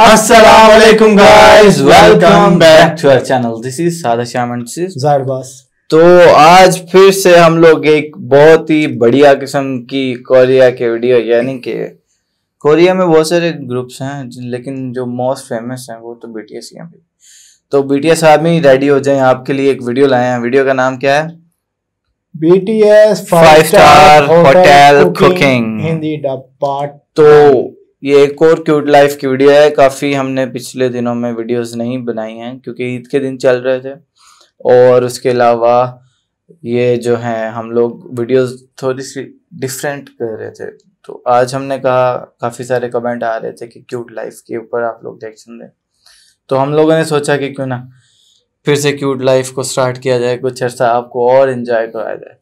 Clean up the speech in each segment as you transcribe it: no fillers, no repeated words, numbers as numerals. Assalamualaikum guys, welcome back to our channel. This is सादा Shyam and this is ज़ाहिर बास। तो आज फिर से हम लोग एक बहुत ही बढ़िया किस्म की कोरिया के वीडियो, यानी कि कोरिया में बहुत सारे ग्रुप्स हैं लेकिन जो मोस्ट फेमस हैं वो तो BTS ही हैं। तो BTS आदमी रेडी हो जाएं, आपके लिए एक वीडियो लाए हैं। वीडियो का नाम क्या है? BTS 5 star hotel cooking Hindi dub part. तो ये एक और क्यूट लाइफ की वीडियो है। काफ़ी हमने पिछले दिनों में वीडियोस नहीं बनाई हैं क्योंकि ईद के दिन चल रहे थे, और उसके अलावा ये जो हैं हम लोग वीडियोस थोड़ी सी डिफरेंट कर रहे थे। तो आज हमने कहा, काफ़ी सारे कमेंट आ रहे थे कि क्यूट लाइफ के ऊपर आप लोग रिएक्शन दें, तो हम लोगों ने सोचा कि क्यों ना फिर से क्यूट लाइफ को स्टार्ट किया जाए, कुछ अर्सा आपको और इन्जॉय कराया जाए।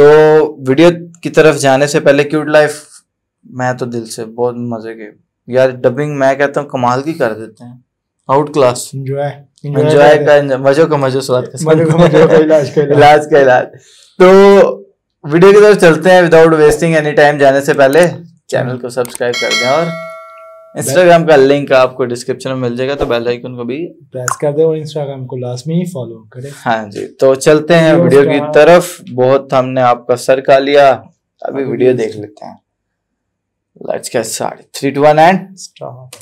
तो वीडियो की तरफ जाने से पहले, क्यूट लाइफ मैं तो दिल से बहुत मजे के यार, डबिंग मैं कहता हूँ कमाल की कर देते हैं, आउट क्लास। एंजॉय का एंजॉय, मजो का मजो, स्वाद का इलाज का इलाज। तो वीडियो की तरफ चलते हैं विदाउट वेस्टिंग एनी टाइम। जाने से पहले चैनल को सब्सक्राइब कर दें और इंस्टाग्राम का लिंक आपको डिस्क्रिप्शन में मिल जाएगा, तो बेल आइकन को भी प्रेस कर दें और इंस्टाग्राम को लाजमी फॉलो करें। हाँ जी, तो चलते हैं वीडियो की तरफ। बहुत हमने आपका सर का लिया, अभी वीडियो देख लेते हैं। Let's get started. 3, 2, 1, and stop.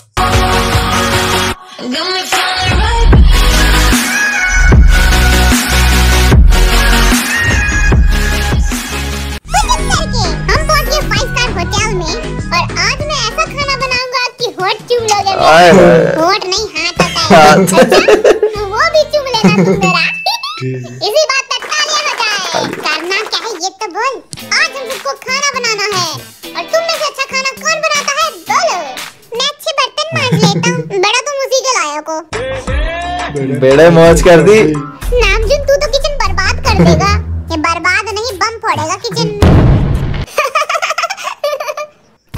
बेड़े मौज कर दी। नामजून तू तो किचन बर्बाद कर देगा। ये बर्बाद नहीं, बम फोड़ेगा किचन।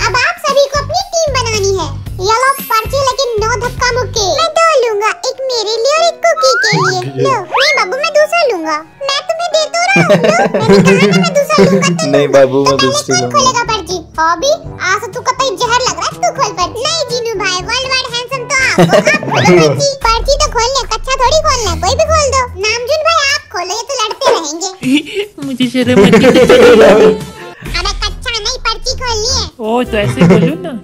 अब आप सभी को अपनी टीम बनानी है। ये लो पर्ची, लेकिन 9 धक्का मुक्के। मैं 2 लूंगा, एक मेरे लिए और एक कुकी के लिए। लो, नहीं बाबू मैं दूसरा लूंगा। मैं तुम्हें दे तो रहा हूं। मैंने कहा ना मैं दूसरा लूंगा। नहीं बाबू मैं दूसरी लूंगा। खोलेगा पर्ची। हॉबी आज तू कतई जहर लग रहा है, तू खोल पर्ची। नहीं जीनू भाई, वर्ल्ड वाइड हैंडसम तो आप। पर्ची तो खोल ले, कच्चा थोड़ी खोलना है, कोई भी खोल दो। नामजून भाई आप खोलो, ये तो लड़ते रहेंगे। मुझे शर्म आती है। अबे कच्चा नहीं, पर्ची खोलनी है। ओ तो ऐसे खोलो ना।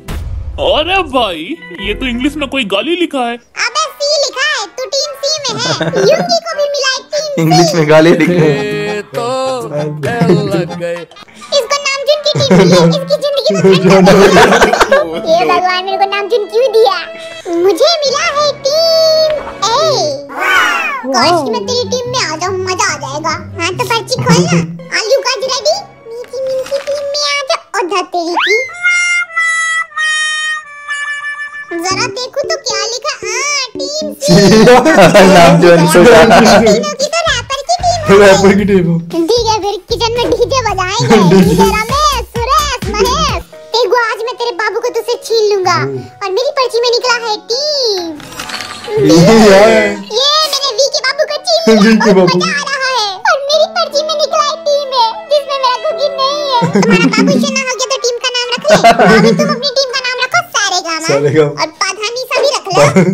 अरे भाई ये तो इंग्लिश में कोई गाली लिखा है। अबे सी लिखा है, तू टीम सी में है। यूकी को भी मिला है टीम सी। इंग्लिश में गाली लिख रहे हैं तो लग गए। इसको नामजून की टीम मिली, इसकी जिंदगी में ये भगवान मेरे को नामजून क्यों दिया? मुझे मिला है टीम ए। काश कि मैं तेरी टीम में आ जाऊं, मजा आ जाएगा। हाँ तो पर्ची खोलना। आलू का रेडी, मीठी मीठी टीम में आ जा। और धतेरी की जरा देखो तो क्या लिखा। हाँ टीम सी। नाम जो तीनों की तो रैपर की टीम हो। ठीक है फिर किचन में डीजे बजाएंगे। तेरा मैं सुरेश महेश तेगो, आज मैं तेरे बाबू को तुझसे छीन लूंगा। और मेरी पर्ची में निकला है टीम ये। मैंने वी के बाबू को चीज लिया, बहुत मजा आ रहा है। और मेरी पर्ची में निकला है टीम है, जिसमें मेरा कुकी नहीं है। तुम्हारा बाबू चना हो गया तो टीम का नाम रख ले। बाबू तुम अपनी टीम का नाम रखो सारेगामा, और पाधानी सा भी रख ले,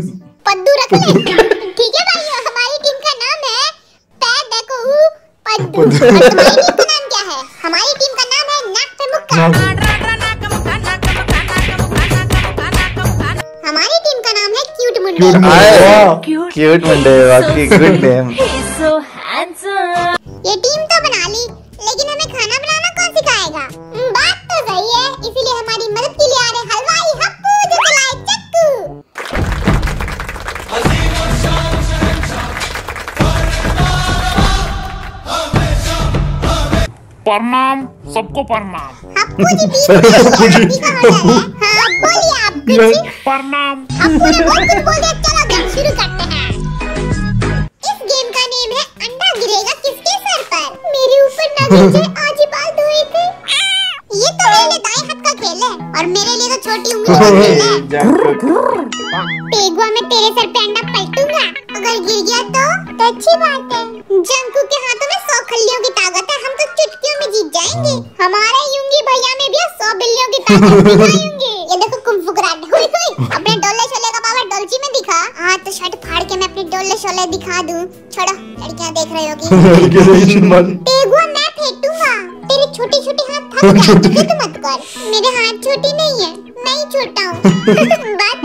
पद्दू रख ले। ठीक है भाइयों, हमारी टीम का नाम है पैदकू पद्दू। और तुम्हारी टीम का नाम क्या है? हमारी टीम का नाम है नाक पे मुक्का। क्यूट मुंडे, वाकई गुड नेम। ये टीम तो बना ली, लेकिन हमें खाना बनाना कौन सिखाएगा? बात तो सही है, इसीलिए हमारी मदद के लिए आ रहे हलवाई हप्पू जो चलाए चक्कू। प्रणाम सबको, प्रणाम हप्पू जी। हाँ बोलिए आप कुछ। प्रणाम। शुरू करते हैं। इस गेम का नेम है अंडा गिरेगा किसके सर पर। मेरे ऊपर ना गिरे, आज ही बाल धोए थे। ये तो मेरे लिए दाएं हाथ का खेल है, और मेरे लिए तो छोटी उंगली का खेल है। पेगवा मैं तेरे सर पे अंडा पलटूंगा, अगर गिर गया तो अच्छी बात है। जंगकूक के हाथों में 100 खल्लियों की ताकत है, हम तो चुटकियों में जीत जाएंगे। हमारे युंगी भैया में भी 100 बिल्लियों की ताकत है। ये देखो कुंफू कराटे, अपने डोले चलेगा शोले शोले दिखा दूं। छोड़ो, लड़कियां देख रही होगी। पेगुआ मैं फेंटूंगा। तेरे छोटे छोटे हाथ थक जाएंगे, तू मत कर। मेरे हाथ छोटे नहीं है, मैं ही छोटा हूँ। बात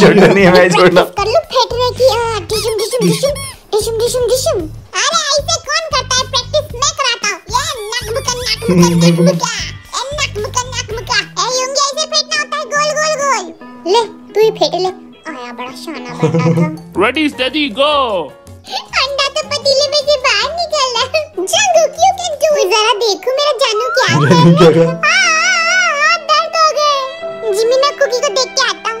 छोटा नहीं है, मैं छोटा। कर लो फेंटने की। डिशुम डिशुम डिशुम डिशुम डिशुम डिशुम। अरे ऐसे कौन करता है प्रैक्टिस? मैं कराता हूँ। ये नक मुक नक। आया बड़ा शाना बैठा था। Ready steady go। अंडा तो पतीले में से बाहर निकल रहा है। Jungkook you can do. जरा देखो मेरा जानू क्या कर रहा है। आ दर्द हो गए। जिमिन कुकी को देख के आता हूँ। ए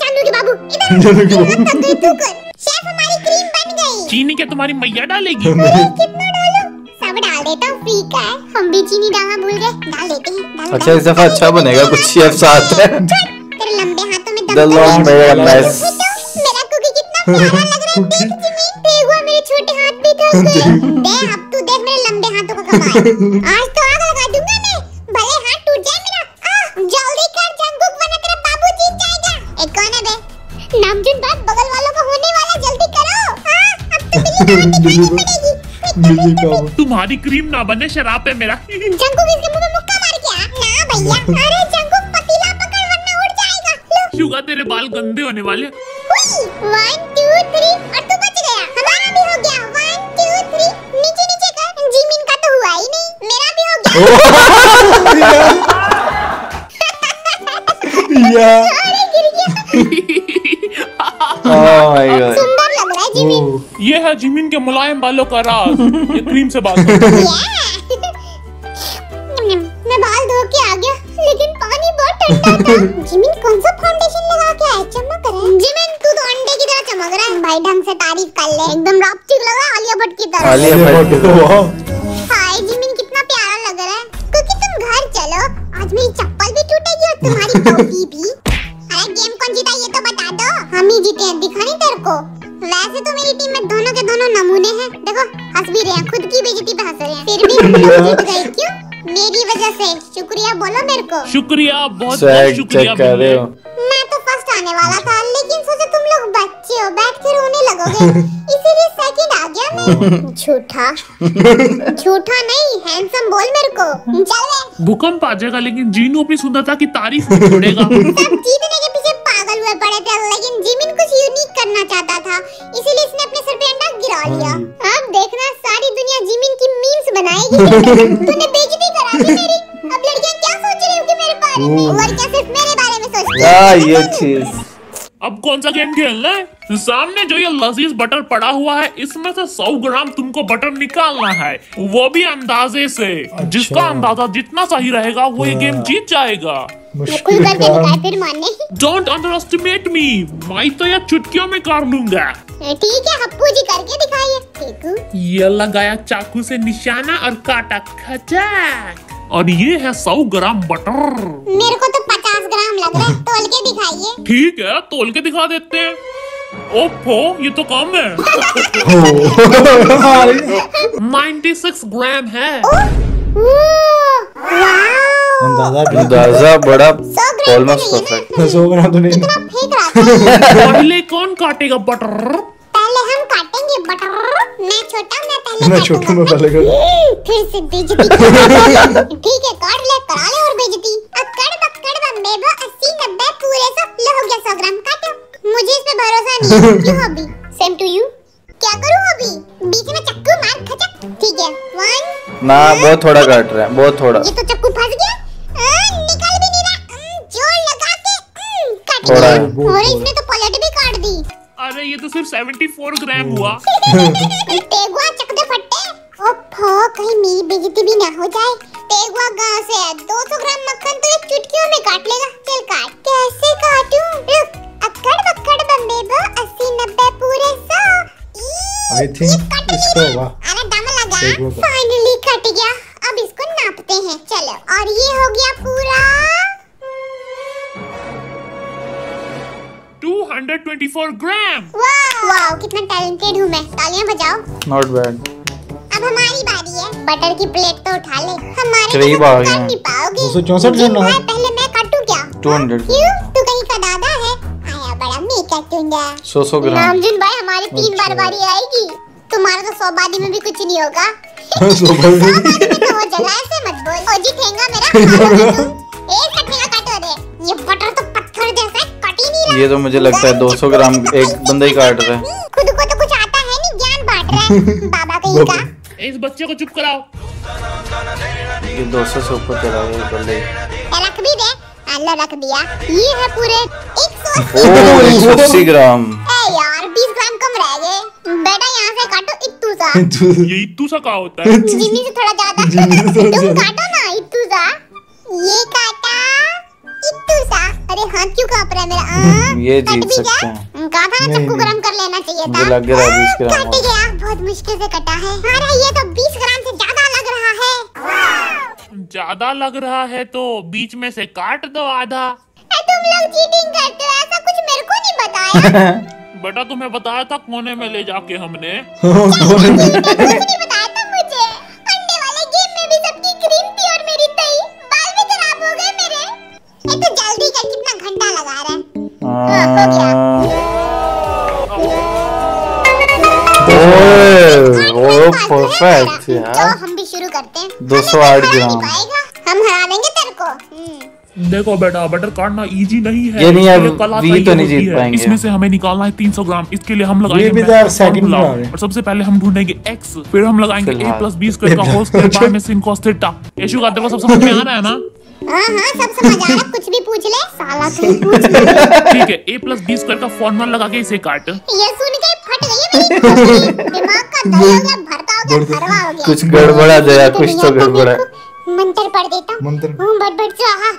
जानू के बाबू इधर। जानू के बाबू तू कर। शेफ हमारी क्रीम बन गई। चीनी क्या तुम्हारी मैया डालेगी? कितना डालूं? सब डाल देता हूँ, फ्री का है। हम भी चीनी डालना भूल गए। डाल लेते हैं। अच्छा इस दफा अच्छा बनेगा कुछ शेफ साथ है। तेरे लंबे हाथों लॉन्ग मेरा कुकी कितना प्यारा लग रहा है। देख जिमी, पेगुआ मेरे छोटे हाथ भी थक गए। देख अब तू देख मेरे लंबे हाथों को कमाल। आज तो आग लगा दूंगा मैं, भले हाथ टूट जाए मेरा। जल्दी कर जंगकुक वरना तेरा बाबू जीत जाएगा। एक कौन है बे? नामजून बात बगल वालों को होने वाला। जल्दी करो। अब तो बिल्ली को दिखानी पड़ेगी। तुम्हारी क्रीम ना बने, शराब है मेरा। जंगकुक इसके मुंह में मुक्का मार के आ ना भैया। अरे जंगकुक पतीला पकड़ वरना उड़ जाएगा। शुगा तेरे बाल गंदे होने वाले। 1 2 3 और तू बच गया। हमारा भी हो गया। 1 2 3 नीचे नीचे कर। जिमिन का तो हुआ ही नहीं, मेरा भी हो गया। यार गिर गया। सुंदर लग रहा है जिमिन। ये है जिमिन के मुलायम बालों का राज। ये क्रीम से बाल मैं बाल धो के आ गया, लेकिन पानी बहुत ठंडा था। जिमिन कौन सा फाउंडेशन लगा के आया? चमक रहा है जिमिन, तू तो अंडे की तरह चमक रहा है भाई। ढंग से तारीफ कर ले, एकदम रॉबस्टिक लगा आलिया भट्ट की तरह। आलिया भट्ट, वाह। हाय जिमिन कितना प्यारा लग रहा है। क्योंकि तुम घर चलो, आज मेरी चप्पल भी टूटेगी और तुम्हारी टोपी भी। अरे गेम कौन जीता ये तो बता दो। हम ही जीते हैं, दिखा नहीं तेरे को। वैसे तो मेरी टीम में दोनों के दोनों नमूने हैं। देखो हंस भी रहे हैं, खुद की बेइज्जती पे हंस रहे हैं। फिर भी जीत गए, क्यों? मेरी वजह से। शुक्रिया बोलो मेरे को। शुक्रिया, बहुत बहुत शुक्रिया। मैं तो फर्स्ट आने वाला था, लेकिन सोचा तुम लोग बच्चे हो, बैठ के रोने लगोगे, इसीलिए सेकंड आ गया मैं। झूठा झूठा नहीं, हैंडसम बोल मेरे को। चल भूकंप आ जाएगा, लेकिन जीनू अपनी सुंदरता की तारीफ नहीं छोड़ेगा। सब जीतने के पीछे पागल हुए पड़े थे, लेकिन जिमिन कुछ यूनिक करना चाहता था, इसीलिए इसने अपने सर पे अंडा गिरा लिया। अब देखना सारी दुनिया जिमिन की मीम्स बनाएगी। मेरी अब लड़कियां क्या सोच रही होंगी मेरे बारे में, और क्या सिर्फ मेरे बारे में सोचती हैं? ये चीज। अब कौन सा गेम खेलना है? सामने जो ये लजीज बटर पड़ा हुआ है, इसमें से 100 ग्राम तुमको बटर निकालना है, वो भी अंदाजे से। अच्छा। जिसका अंदाजा जितना सही रहेगा वो ये गेम जीत जाएगा। मुश्किल है। Don't underestimate me. मैं तो ये चुटकियों में कर लूंगा। ठीक है हप्पू जी, करके दिखाइए। ये लगाया चाकू से निशाना और काटा खचाक। और ये है 100 ग्राम बटर। मेरे को तो 50 ग्राम लग रहा है, तोल के दिखाइए। ठीक है तोल के दिखा देते हैं। ओफो ये तो कम है। 96 ग्राम है। अंदाजा बड़ा तो नहीं। पहले कौन काटेगा बटर? पहले हम काटेंगे बटर। मैं छोटा, मैं पहले काटूंगा। फिर से बेइज्जती। ठीक है काट ले, करा ले और बेइज्जती। अकड़ बकड़ बम्बेबो 80 90 पूरे 100 ले हो गया 100 ग्राम। काटो, मुझे इस पे भरोसा नहीं है। क्यों अभी? Same to you. क्या करूं अभी? बीच में चक्कू मार खचक। ठीक है 1 ना, बहुत थोड़ा काट रहा है, बहुत थोड़ा। ये तो चक्कू फंस गया, निकल भी नहीं रहा। जोर लगा के काट रहा है। और इसने तो पलट भी काट दी। अरे ये तो सिर्फ 74 ग्राम हुआ। पेगुआ चकदे फट्टे। ओफो कहीं मेरी बेइज्जती भी ना हो जाए। पेगुआ कहाँ से है? 200 ग्राम मक्खन तो एक चुटकियों में काट लेगा। चल काट। कैसे काटूं? रुक। अकड़ बकड़ बम्बेबो 80 90 पूरे 100। आई थिंक इसको हुआ। अरे दम लगा, फाइनली कट गया। अब इसको नापते हैं, चलो। और ये हो गया पूरा 224 ग्राम। वाओ कितना टैलेंटेड हूँ मैं। तालियां बजाओ। Not bad। अब हमारी बारी है, बटर की प्लेट तो उठा ले। हमारे पास काट नहीं पाओगे। 264 ग्राम है। पहले मैं काटूं क्या? 200। क्यों? तू कहीं का दादा है? आया बड़ा मेका फेंकूंगा। 100 ग्राम। नामजून भाई हमारी 3 बार बारी आएगी, तुम्हारा तो 100 बारी में भी कुछ नहीं होगा। 100 बारी में तो वो जलाए से मत बोल। ओजी ठेंगा मेरा खा लो। एक कटने का काटो दे। ये बटर तो पत्थर जैसा है, कट ही नहीं रहा। ये तो मुझे लगता है 200 ग्राम एक बंदा ही काट रहा है। खुद को तो कुछ आता है नहीं, ज्ञान बांट रहा है बाबा कहीं का। इस बच्चे को चुप कराओ। ये 200 से ऊपर चला गया बंदे। रख भी दे, अल्लाह रख दिया। ये है पूरे 180 ग्राम। ए यार 20 ग्राम कम रह गए। बेटा यहाँ से काटो इत्तू सा। ये इत्तू सा का होता है? जिमी से थोड़ा ज्यादा। तुम काटो ना इत्तू सा। ये काटा इत्तू सा। अरे हाथ क्यों कांप रहा है मेरा? ये जीत सकते हैं। काटा ना, सबको गरम कर लेना चाहिए था। लग रहा है 20 ग्राम कट गया, बहुत मुश्किल से कटा है। अरे ये तो 20 ग्राम से ज्यादा लग रहा है। ज्यादा लग रहा है तो बीच में से काट दो आधा। तुम लोग चीटिंग करते हो, ऐसा कुछ मेरे को नहीं बताया। बेटा तुम्हें बताया था कोने में ले जाके हमने। कोने में कुछ नहीं बताया था मुझे। अंडे वाले गेम में भी सबकी क्रीम थी और मेरी तई। बाल भी खराब हो गए मेरे। ये तो जल्दी कर, कितना घंटा लगा रहा है। ओए परफेक्ट यार। हम भी शुरू करते हैं। 208 ग्राम हम हरा देंगे तेरे को। देखो बेटा बटर काटना इजी नहीं है। ये नहीं यार, वी तो नहीं जीत पाएंगे। इसमें से हमें निकालना है 300 ग्राम। इसके लिए हम लगाएंगे और सबसे पहले हम ढूंढेंगे x, फिर हम लगाएंगे a+b स्क्वायर का होल स्क्वायर बाय में sin cos थीटा। यशु का देखो सब समझ में आ रहा है ना? हां हां सब समझ आ रहा है, कुछ भी पूछ ले साला तू पूछ ले। ठीक है a+b स्क्वायर का फार्मूला लगा के इसे काट। ये सुन के फट गई मेरी, दिमाग का दही हो गया, भरता हो गया, भरवा हो गया। कुछ गड़बड़ा गया, कुछ तो गड़बड़ा। मंत्र पढ़ देता हूँ, बट चाहा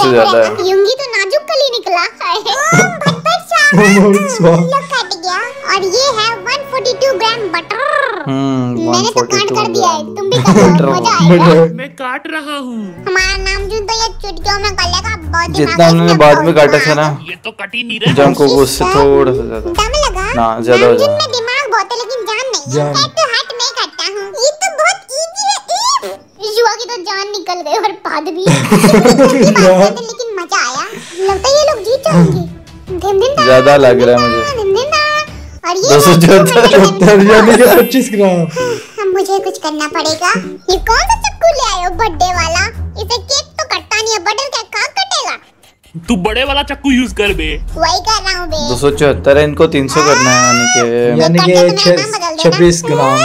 से ज्यादा है। युंगी तो नाजुक कली निकला कट गया। और ये है 142 ग्राम बटर। मैंने तो काट कर दिया है, तुम भी करो, मजा आएगा। मैं काट रहा हूँ। हमारा नामजून तो ये चुटकियों में कर लेगा। बहुत जितना हमने बाद में काटा था ना, ये तो कट ही नहीं रहा। जंगकोक उससे थोड़ा सा ज्यादा दम लगा ना, ज्यादा में दिमाग बहुत है लेकिन जान नहीं है। तो हट मैं काटता हूँ। ये तो बहुत जुआ की तो जान निकल गई और पाद भी। लेकिन मजा आया, लगता है ये लोग जीत जाएंगे। ज्यादा लग रहा है मुझे। और ये 25 ग्राम। मुझे कुछ करना पड़ेगा। ये कौन सा चक्कू ले आए हो बर्थडे वाला? इसे केक तो कटता नहीं है, बटर क्या का कटेगा? तू बड़े वाला चक्कू यूज कर बे। वही कर रहा हूँ बे। 274 है, इनको 300 करना है, यानी के 26 ग्राम।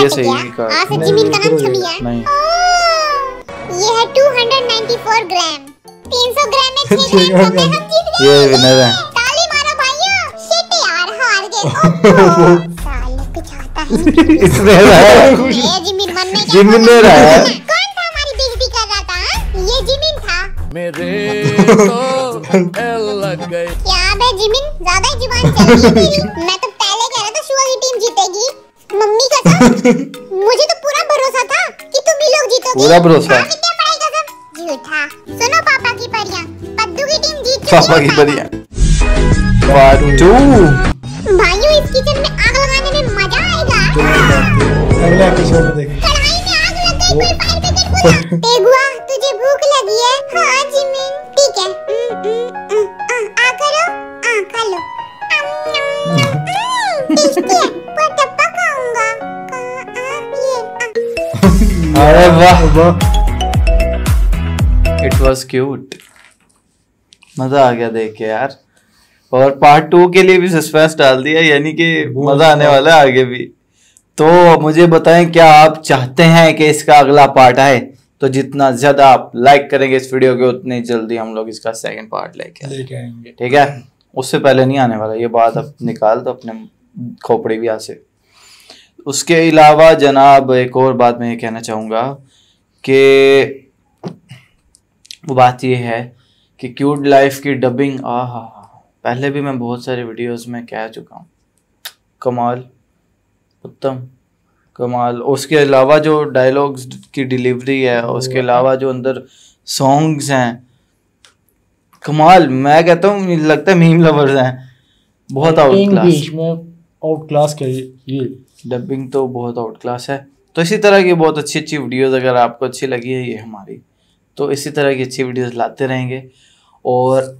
ये सही का जिमिन का नाम छवि है। ये है 294 ग्राम। 300 ग्राम में 6 ग्राम में हम जीत गए। ये विनर है। ताली मारो भाइयों। शिट यार हार गए। साले कुछ आता है इसमें है। ये जिमिन बनने का जिमिन रहा है। कौन था हमारी बेइज्जती कर रहा था? ये जिमिन था। मेरे लग गए। क्या बे जिमिन, ज्यादा ही जुबान चल रही है तेरी। मैं तो पहले कह रहा था शुआ की टीम जीतेगी। मम्मी कसम मुझे तो पूरा भरोसा था कि तुम ही लोग जीतोगे। पूरा भरोसा। कितने पढ़ाई कसम झूठा। सुनो पापा की परियां, पद्दू की टीम जीत चुकी है। पापा की परियां वाटू। भाइयों इस किचन में आग लगाने में मजा आएगा। अगले एपिसोड में देखेंगे। कढ़ाई में आग लग गई, कोई फायर ब्रिगेड बुला। तेगुआ तुझे भूख लगी है? हाँ जिमिन। ठीक है आ करो, आ खा लो। टेस्टी है, पूरा डब्बा खाऊंगा। ये अरे वाह वाह, इट वाज क्यूट। मजा आ गया देख के यार। और पार्ट 2 के लिए भी सस्पेंस डाल दिया, यानी कि मजा आने वाला है आगे भी। तो मुझे बताएं क्या आप चाहते हैं कि इसका अगला पार्ट आए? तो जितना ज्यादा आप लाइक करेंगे इस वीडियो के, उतनी जल्दी हम लोग इसका 2nd पार्ट लेके आएंगे। ठीक है, उससे पहले नहीं आने वाला। ये बात अब निकाल दो अपने खोपड़ी भी से। उसके अलावा जनाब एक और बात मैं ये कहना चाहूँगा कि वो बात ये है कि क्यूट लाइफ की डबिंग आहा, पहले भी मैं बहुत सारे वीडियोस में कह चुका हूँ। कमाल, उत्तम कमाल। उसके अलावा जो डायलॉग्स की डिलीवरी है, उसके अलावा जो अंदर सॉन्ग्स हैं, कमाल। मैं कहता हूँ लगता है मीम लवर्स हैं। बहुत आउट क्लास है ये डबिंग, तो बहुत आउट क्लास है। तो इसी तरह की बहुत अच्छी अच्छी वीडियोस अगर आपको अच्छी लगी है ये हमारी, तो इसी तरह की अच्छी वीडियोस लाते रहेंगे। और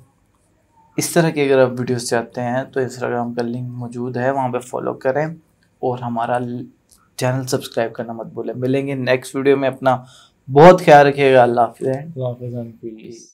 इस तरह की अगर आप वीडियोस चाहते हैं तो इंस्टाग्राम का लिंक मौजूद है, वहाँ पे फॉलो करें और हमारा चैनल सब्सक्राइब करना मत भूलें। मिलेंगे नेक्स्ट वीडियो में, अपना बहुत ख्याल रखिएगा। अल्लाह हाफिज़।